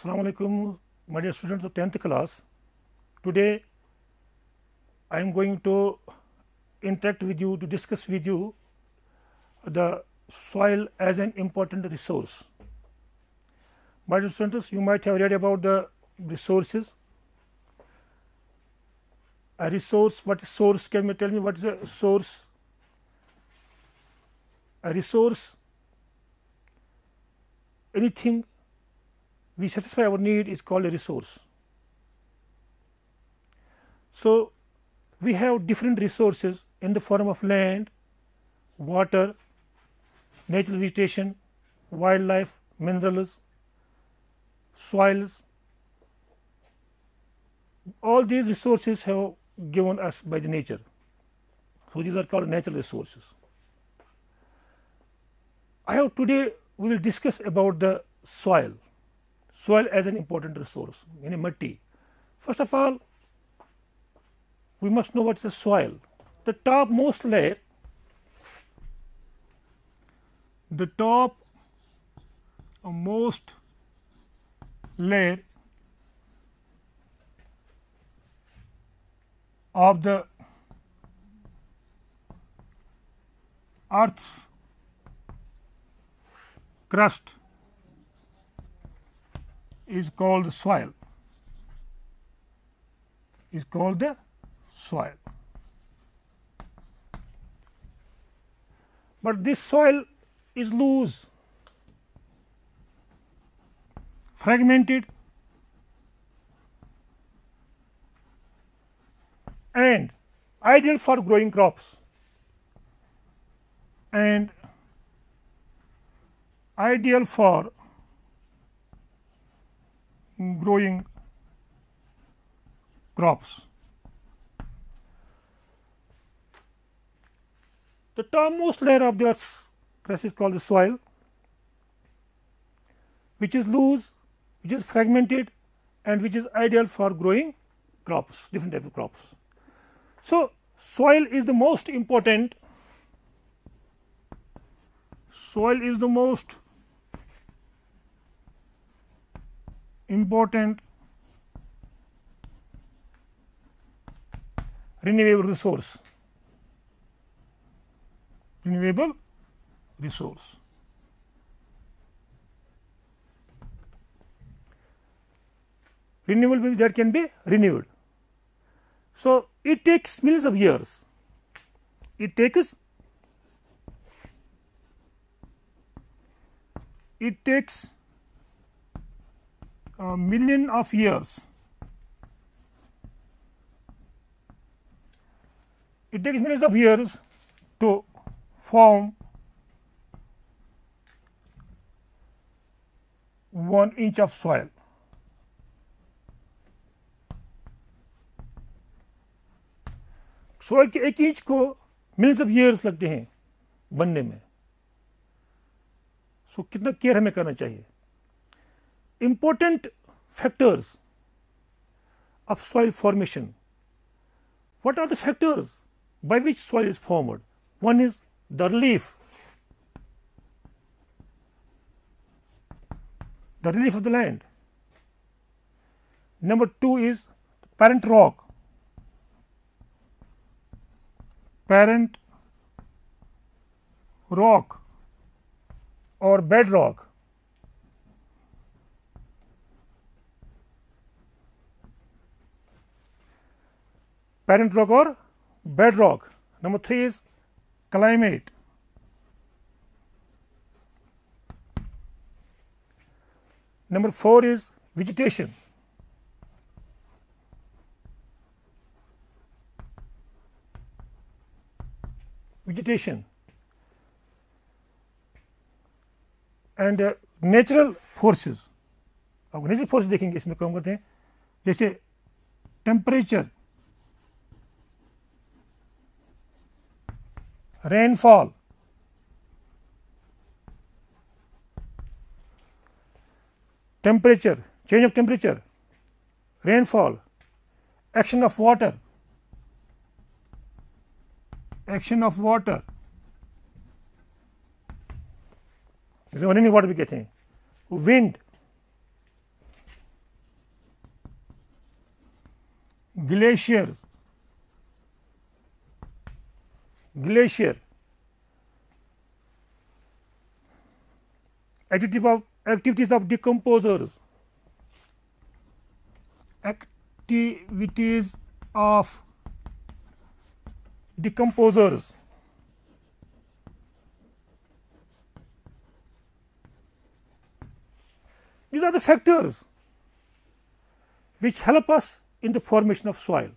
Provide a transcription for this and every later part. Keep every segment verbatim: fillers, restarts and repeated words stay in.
Assalamu alaikum, my dear students of tenth class. Today I am going to interact with you to discuss with you the soil as an important resource. My dear students, you might have read about the resources. A resource, what is source? Can you tell me what is a source? A resource, anything we satisfy our need is called a resource. So, we have different resources in the form of land, water, natural vegetation, wildlife, minerals, soils. All these resources have given us by the nature. So, these are called natural resources. I have today we will discuss about the soil. Soil as an important resource, yani matti. First of all, we must know what is the soil. The topmost layer, the top most layer of the Earth's crust is called the soil, is called the soil. But this soil is loose, fragmented, and ideal for growing crops, and ideal for growing crops. The topmost layer of the Earth's crust is called the soil, which is loose, which is fragmented, and which is ideal for growing crops, different type of crops. So, soil is the most important, soil is the most important renewable resource, renewable resource. Renewable means that can be renewed. So, it takes millions of years. It takes, it takes a million of years. It takes millions of years to form one inch of soil. Soil के एक inch को millions of years लगते हैं बनने में. सो so, कितना care हमें करना चाहिए. Important factors of soil formation. What are the factors by which soil is formed? One is the relief, the relief of the land. Number two is parent rock, parent rock or bedrock. Parent rock or bedrock. Number three is climate. Number four is vegetation. Vegetation and uh, natural forces. अब natural force देखेंगे इसमें काम करते हैं, जैसे temperature, rainfall. Temperature, change of temperature, rainfall, action of water, action of water, जैसे water भी कहते हैं, wind, glacier glacier activity of activities of decomposers activities of decomposers these are the factors which help us in the formation of soil.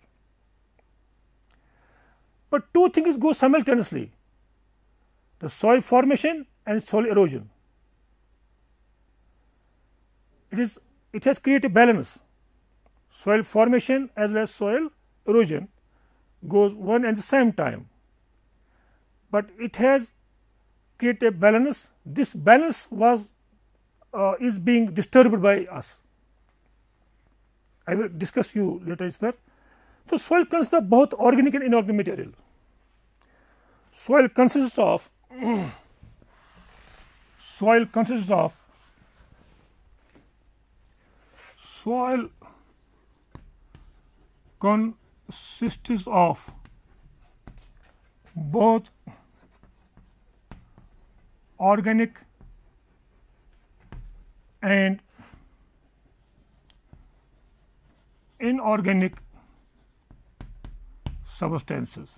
But two things go simultaneously, the soil formation and soil erosion. It is it has created a balance. Soil formation as well as soil erosion goes one at the same time, but it has created a balance. This balance was uh, is being disturbed by us. I will discuss you later as well. So, soil consists of both organic and inorganic material. Soil consists of soil consists of soil consists of both organic and inorganic substances.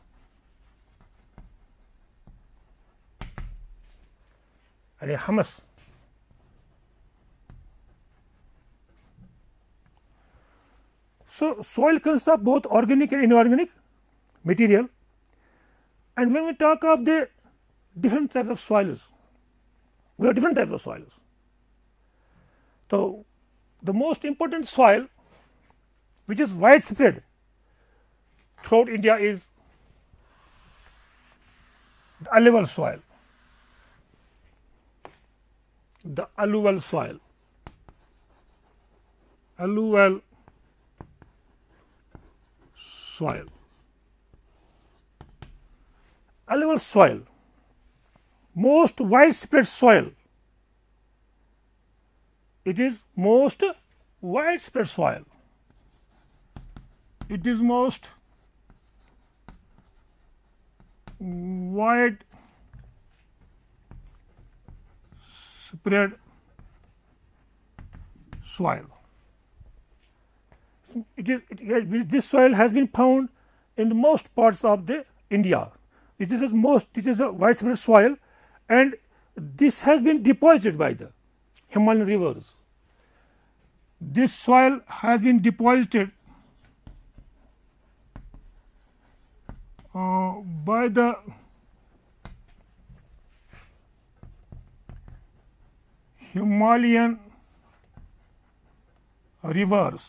अरे हमस So, soil consists of both organic and inorganic material, and when we talk of the different types of soils, we have different types of soils. So, the most important soil which is widespread throughout India is the alluvial soil, the alluvial soil, alluvial soil. Alluvial soil, most widespread soil. It is most widespread soil. It is most widespread soil. It is it has, this soil has been found in the most parts of the India. This is most this is a widespread soil, and this has been deposited by the Himalayan rivers. This soil has been deposited uh, by the Himalayan rivers.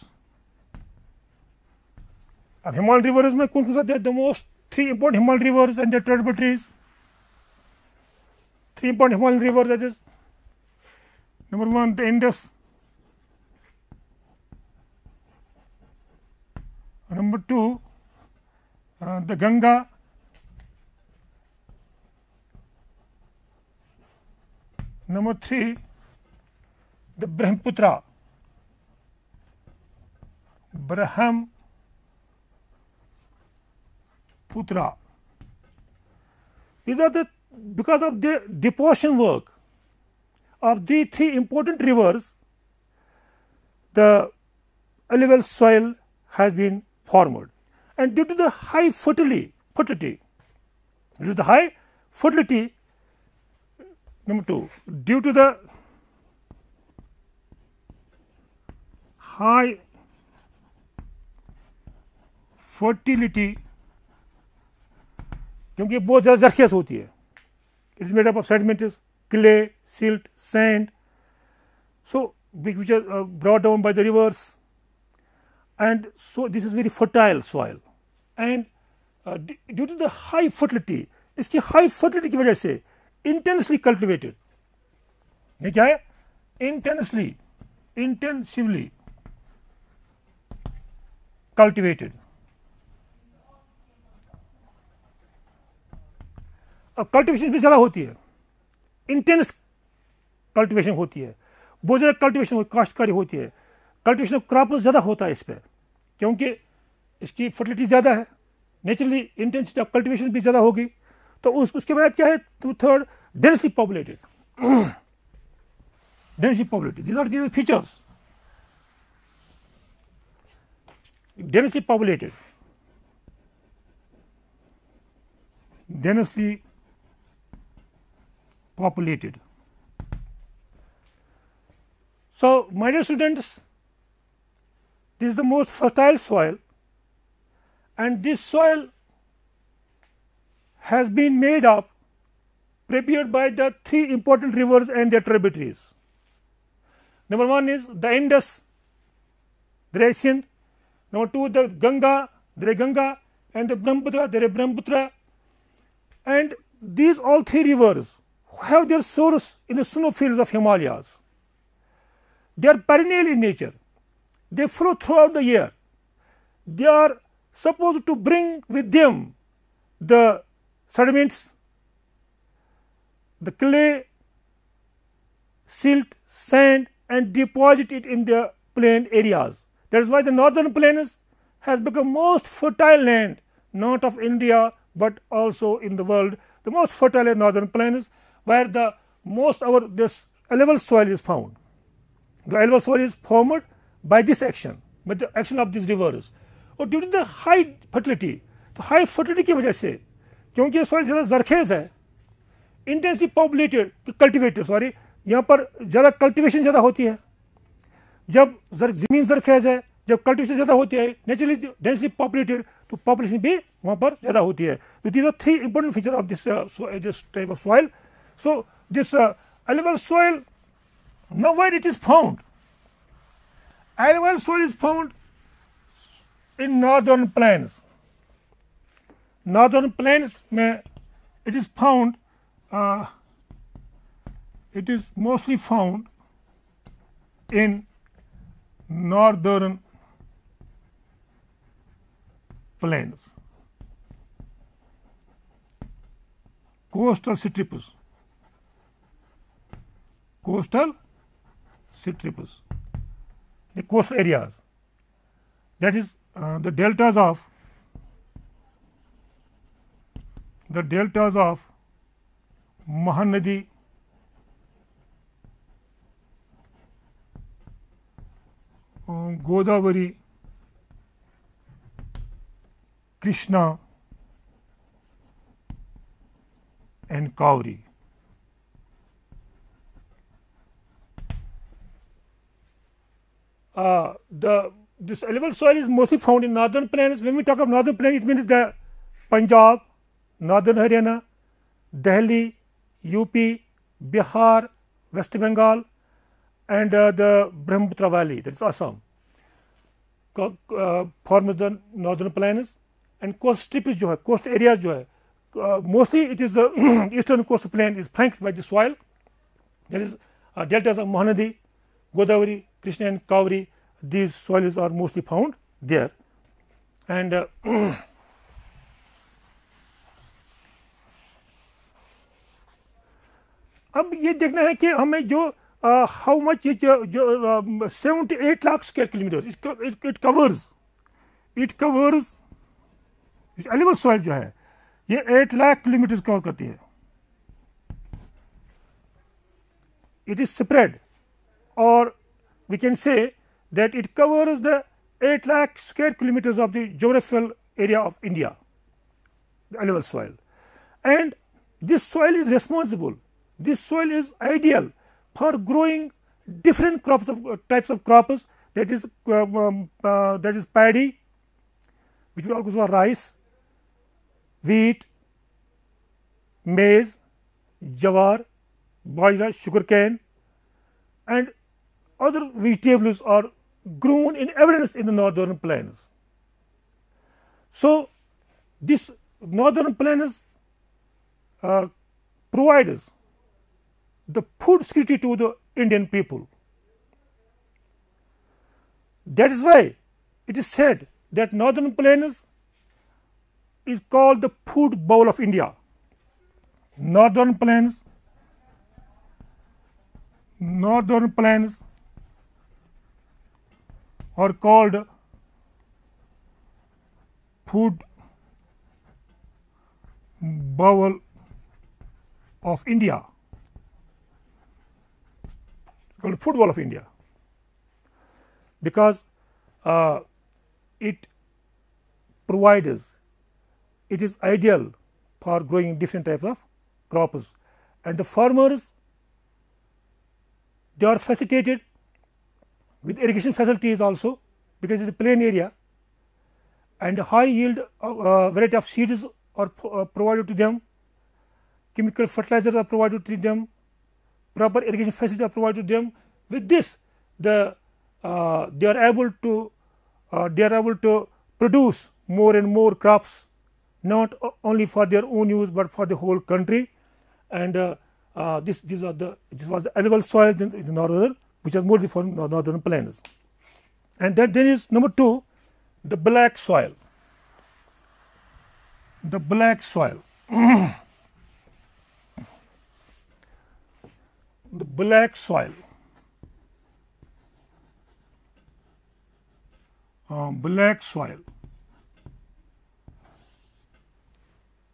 अब Himalayan rivers में कौन कौन सा the most three important Himalayan rivers and their tributaries three important Himalayan rivers that is number one the Indus number two the Ganga number three the Brahmaputra Brahma Putra. These are the because of the deposition work of the three important rivers, the alluvial soil has been formed, and due to the high fertility, fertility, due to the high fertility, number two, due to the high fertility. क्योंकि ये बहुत ज़्यादा ज़रख़ीज़ होती है, it's made up of sediments, clay, silt, sand, so which are brought down by the rivers, and so this is very fertile soil, and due to the high fertility, इसकी high fertility की वजह से intensely cultivated, ये क्या है intensely intensively cultivated. Cultivation भी ज़्यादा होती है, इंटेंस कल्टिवेशन होती है, बहुत ज़्यादा कल्टिवेशन काश्तकारी होती है, कल्टिवेशन ऑफ क्रॉप ज़्यादा होता है इस पर, क्योंकि इसकी फर्टिलिटी ज़्यादा है, नेचुरली इंटेंसिटी ऑफ कल्टिवेशन भी ज़्यादा होगी। तो उस उसके बाद क्या है, two third densely populated, densely populated, these are the features, densely populated, densely populated. So, my dear students, this is the most fertile soil, and this soil has been made up, prepared by the three important rivers and their tributaries. Number one is the Indus, the Sindh. Number two, the Ganga, the Ganga, and the Brahmaputra, the Brahmaputra. And these all three rivers have their source in the snowfields of Himalayas. They are perennial in nature. They flow throughout the year. They are supposed to bring with them the sediments, the clay, silt, sand, and deposit it in their plain areas. That is why the northern plains has become most fertile land, not of India but also in the world. The most fertile northern plains, where the most our this level soil is found. The alluvial soil is formed by this action, by the action of these rivers. और due to the high fertility, तो high fertility की वजह से, क्योंकि soil ज़्यादा जरखेज़ है, intensive populated cultivated, sorry यहाँ पर ज़्यादा कल्टिवेशन ज़्यादा होती है। जब जर ज़मीन जरखेज़ है, जब कल्टिवेशन ज़्यादा होती है, नेचुरली डेंसली पॉपुलेटेड, तो पॉपुलेशन भी वहाँ पर ज़्यादा होती है। तो these are three important feature of this this type of soil. So this alluvial soil, now where it is found? Alluvial soil is found in northern plains. Northern plains में it is found, uh, it is mostly found in northern plains, coastal strips, coastal strips, the coastal areas, that is uh, the deltas of the deltas of Mahanadi, um, Godavari, Krishna, and Kaveri. Uh, the this alluvial soil is mostly found in northern plains. When we talk of northern plains, it means the Punjab, northern Haryana, Delhi, U P, Bihar, West Bengal, and uh, the Brahmaputra Valley, that is Assam, uh, forms the northern plains. And coast strips जो है, coast areas जो है, uh, mostly it is the eastern coastal plain is flanked by the soil. That is uh, deltas of Mahanadi, Godavari, Krishna and Kaveri. These soils are mostly found there, and uh, अब ये देखना है कि हमें जो how much ये जो seventy eight lakh square kilometre it covers it covers alluvial soil जो है ये एट लाख किलोमीटर कवर करती है। It is spread, or we can say that it covers the eight lakh square kilometers of the geographical area of India, the alluvial soil. And this soil is responsible, this soil is ideal for growing different crops of uh, types of crops, that is um, uh, that is paddy, which we also call rice, wheat, maize, jawar, bajra, sugarcane, and other vegetables are grown in abundance in the northern plains. So, this northern plains uh, provides the food security to the Indian people. That is why it is said that northern plains is called the food bowl of India. Northern plains, northern plains are called food bowl of India, called food bowl of India, because uh, it provides, it is ideal for growing different types of crops, and the farmers, they are facilitated with irrigation facilities also, because it is a plain area, and high yield uh, variety of seeds are uh, provided to them, chemical fertilizers are provided to them, proper irrigation facilities are provided to them. With this, the uh, they are able to uh, they are able to produce more and more crops, not only for their own use but for the whole country. And uh, uh, this these are the this was the arable soil in the northern, which was mostly from northern plains. And that then is number two, the black soil. The black soil. The black soil. Um, black soil.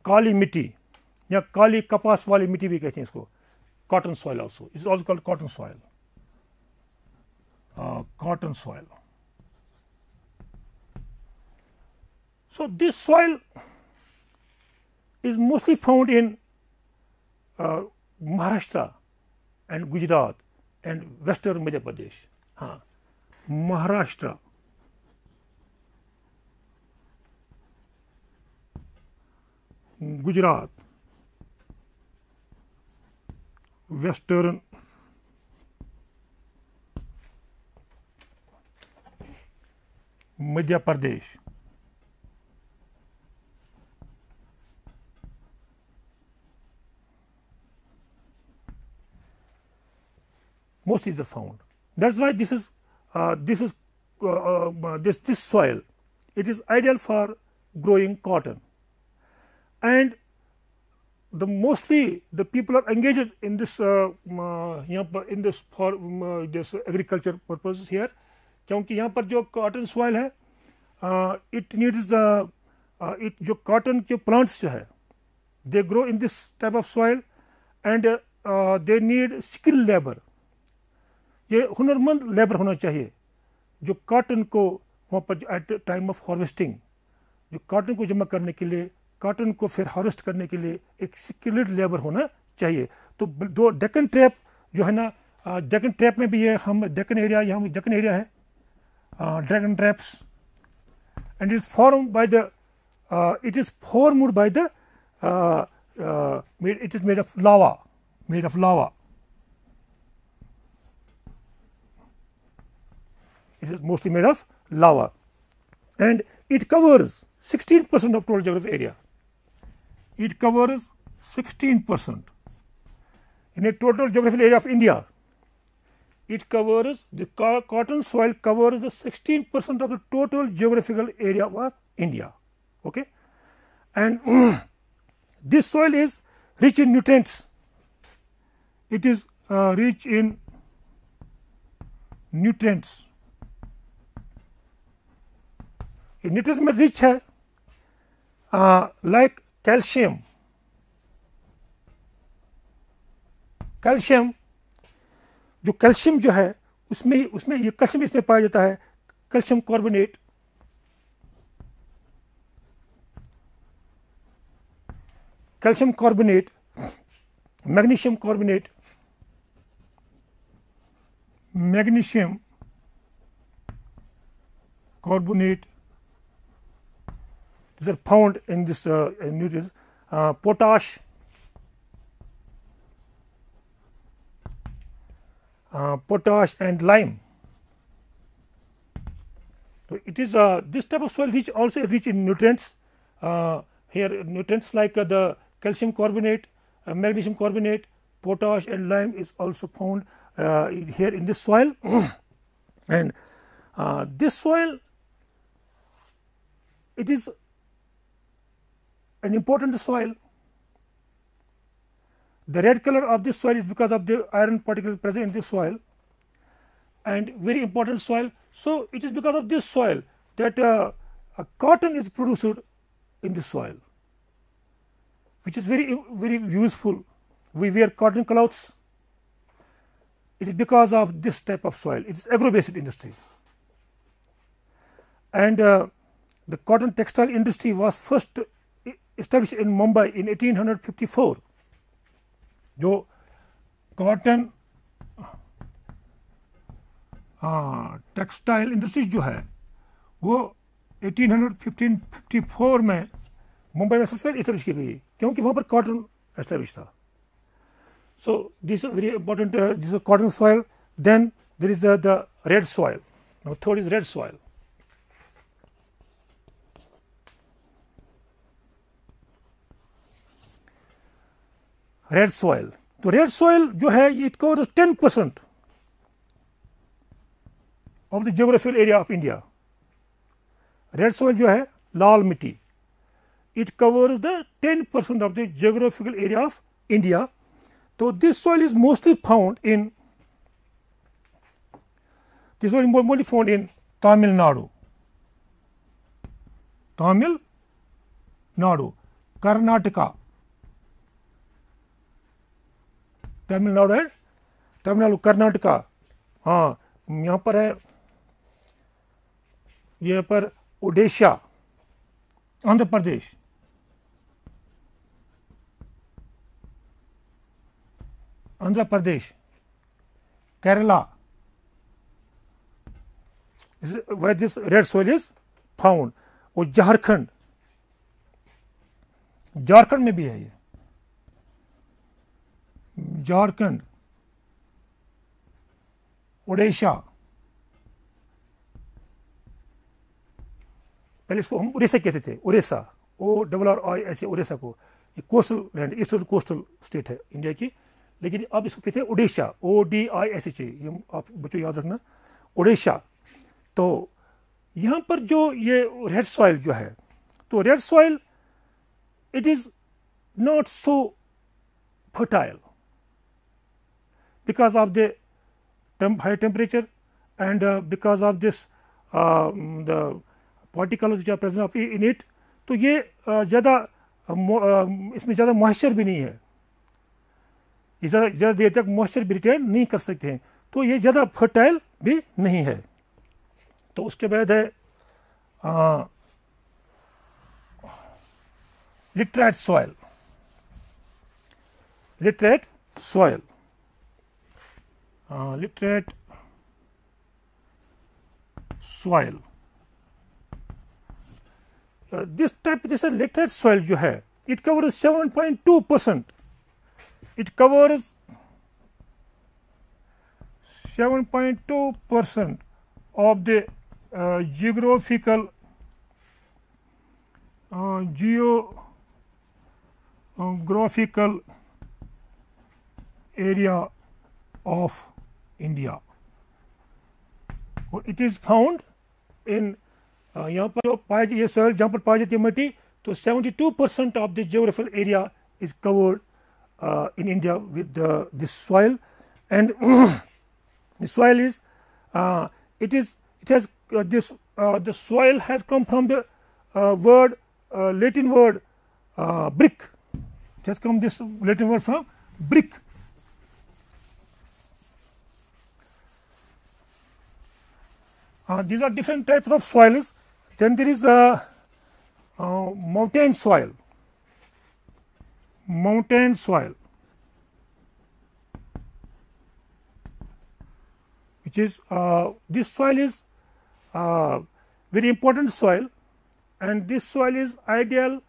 काली मिट्टी या काली कपास वाली मिट्टी भी कहते हैं इसको, cotton soil also, is also called cotton soil, cotton soil. So this soil is mostly found in uh, Maharashtra and Gujarat and Western Madhya Pradesh. हाँ, Maharashtra, Gujarat, Western Madhya Pradesh, most is the found. That's why this is uh, this is uh, uh, this this soil, it is ideal for growing cotton. And the mostly the people are engaged in this uh, uh, in this for uh, this agriculture purposes here, क्योंकि यहाँ पर जो cotton soil है, it needs it जो cotton के plants जो है, they grow in this type of soil, and they need skill labour. ये हुनरमंद लेबर होना चाहिए जो कॉटन को वहाँ पर at the time of harvesting, जो कॉटन को जमा करने के लिए, कॉटन को फिर हार्वेस्ट करने के लिए एक स्किल्ड लेबर होना चाहिए. तो दो डेक्कन ट्रैप जो है ना, डेक्कन ट्रैप में भी ये हम डेक्कन एरिया, यहाँ हम डेक्कन एरिया है, dragon traps, and it is form by the it is formed by the it is made of lava, made of lava. It is mostly made of lava, and it covers sixteen percent of total geographic area. It covers sixteen percent in a total geographical area of India. It covers, the cotton soil covers the sixteen percent of the total geographical area of India. Okay, and this soil is rich in nutrients. It is uh, rich in nutrients. Nutrients में rich है, like calcium. Calcium जो calcium जो है उसमें उसमें ये calcium इसमें पाया जाता है, calcium carbonate, calcium carbonate, magnesium carbonate, magnesium carbonate are found in this uh, nutrients, uh, potash, uh, potash and lime. So it is uh, this type of soil which also rich in nutrients. Uh, here nutrients like uh, the calcium carbonate, uh, magnesium carbonate, potash and lime is also found uh, here in this soil, and uh, this soil, it is an important soil. The red color of this soil is because of the iron particles present in this soil, and very important soil. So it is because of this soil that uh, a cotton is produced in the soil, which is very very useful. We wear cotton clothes. It is because of this type of soil. It is agro-based industry, and uh, the cotton textile industry was first established in Mumbai in eighteen fifty-four. जो cotton हाँ textile industries जो है वो eighteen fifty four में मुंबई में सबसे पहले establish की गई, क्योंकि वहाँ पर कॉटन एस्टेब्लिश था. So this very important, this cotton soil. Then there is the red soil. Now third is red soil. Red soil तो रेड सॉइल जो है it covers ten percent of the geographical area of India. Red soil जो है लाल मिट्टी, it covers the ten percent of the geographical area of India. तो this soil is mostly found in this soil is mostly found in Tamil Nadu, Tamil Nadu, Karnataka, Tamil Nadu and Tamil Nadu Karnataka. हाँ, यहाँ पर है यहाँ पर Orissa, Andhra Pradesh, Andhra Pradesh, Kerala, where this red soil is found. और झारखंड, झारखंड में भी है ये. झारखंड, उड़ीसा, पहले इसको हम उड़ीसा कहते थे, Orissa, O double R I ऐसे उड़ीसा को. ये coastal land, eastern coastal state है इंडिया की, लेकिन अब इसको कहते हैं Orissa, O D I S H A. ये आप बच्चों याद रखना, उड़ीसा. तो यहाँ पर जो ये रेड सॉइल जो है, तो red soil it is not so fertile because of the high temperature and uh, because of this uh, the particles which are present of in it. तो ये uh, ज़्यादा uh, इसमें ज़्यादा मॉइस्चर भी नहीं है, ज़्यादा ज़्यादा देर तक मॉइस्चर भी रिटेन नहीं कर सकते हैं, तो ये ज़्यादा फर्टाइल भी नहीं है. तो उसके बाद है laterite soil. Laterite soil laterite soil this type जैसे लिटरेट सॉइल जो है it covers seven point two percent it covers seven point two percent of the geographical geographical area of India. और इट इज़ फाउंड इन यहाँ पर पाए ये soil जहाँ पर पाई जाती है मिट्टी, तो seventy two percent of the geographical area is covered in India with this soil. And soil is it is it has this the soil has come from the word Latin word brick. It has come this Latin word from brick. Uh, these are different types of soils. Then there is a uh, mountain soil. Mountain soil, which is uh, this soil is uh, very important soil, and this soil is ideal uh,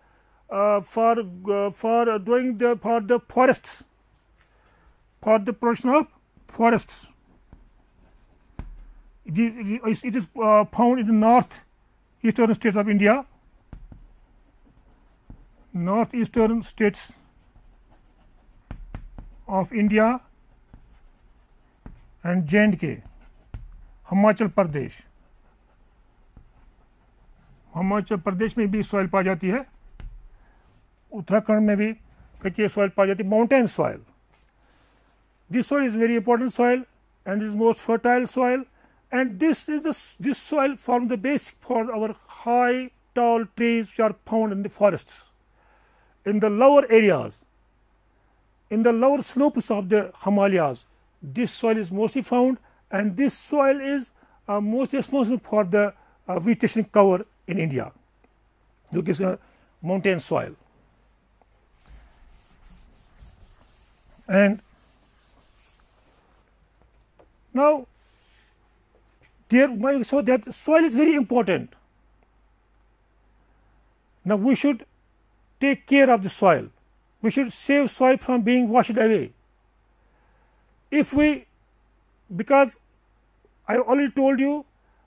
for uh, for doing the for the forests, for the production of forests. It is uh, found in the north eastern states of India, northeastern states of India and J and K, Himachal Pradesh. Himachal Pradesh में भी soil पाई जाती है, उत्तराखंड में भी कई soil पाई जाती है, mountain soil. This soil is very important soil and is most fertile soil. and this is the this soil forms the basic for our high tall trees which are found in the forests. In the lower areas, in the lower slopes of the Himalayas, this soil is mostly found, and this soil is uh, mostly responsible for the uh, vegetation cover in India. Look, it's a mountain soil. And now, there, so that soil is very important. Now we should take care of the soil. We should save soil from being washed away. If we, because I already told you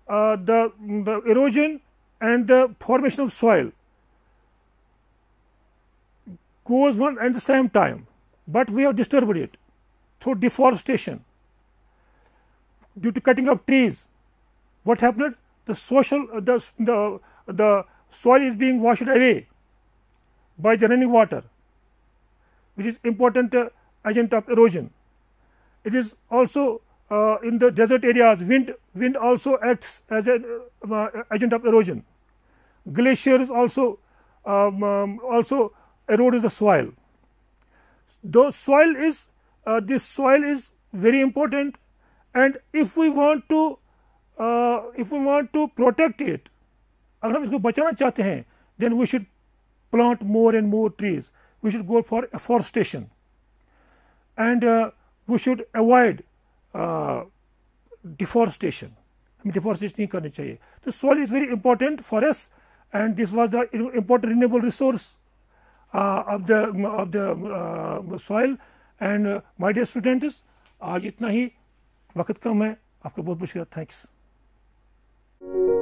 uh, the, the erosion and the formation of soil goes one at the same time, but we have disturbed it through deforestation. Due to cutting of trees, what happened? The social, uh, the, the, the soil is being washed away by the running water, which is important uh, agent of erosion. It is also uh, in the desert areas, wind, wind also acts as an uh, uh, agent of erosion. Glaciers also, um, um, also erode the soil. Though soil is, uh, this soil is very important. And if we want to uh, if we want to protect it, अगर हम इसको बचाना चाहते हैं, then we should plant more and more trees. We should go for afforestation, and uh, we should avoid uh, deforestation. हमें deforestation नहीं करनी चाहिए. The soil is very important for us, and this was the important renewable resource uh, of the of the uh, soil. And uh, my dear students, आज इतना ही. वक्त कम है. आपका बहुत बहुत शुक्रिया. थैंक्स.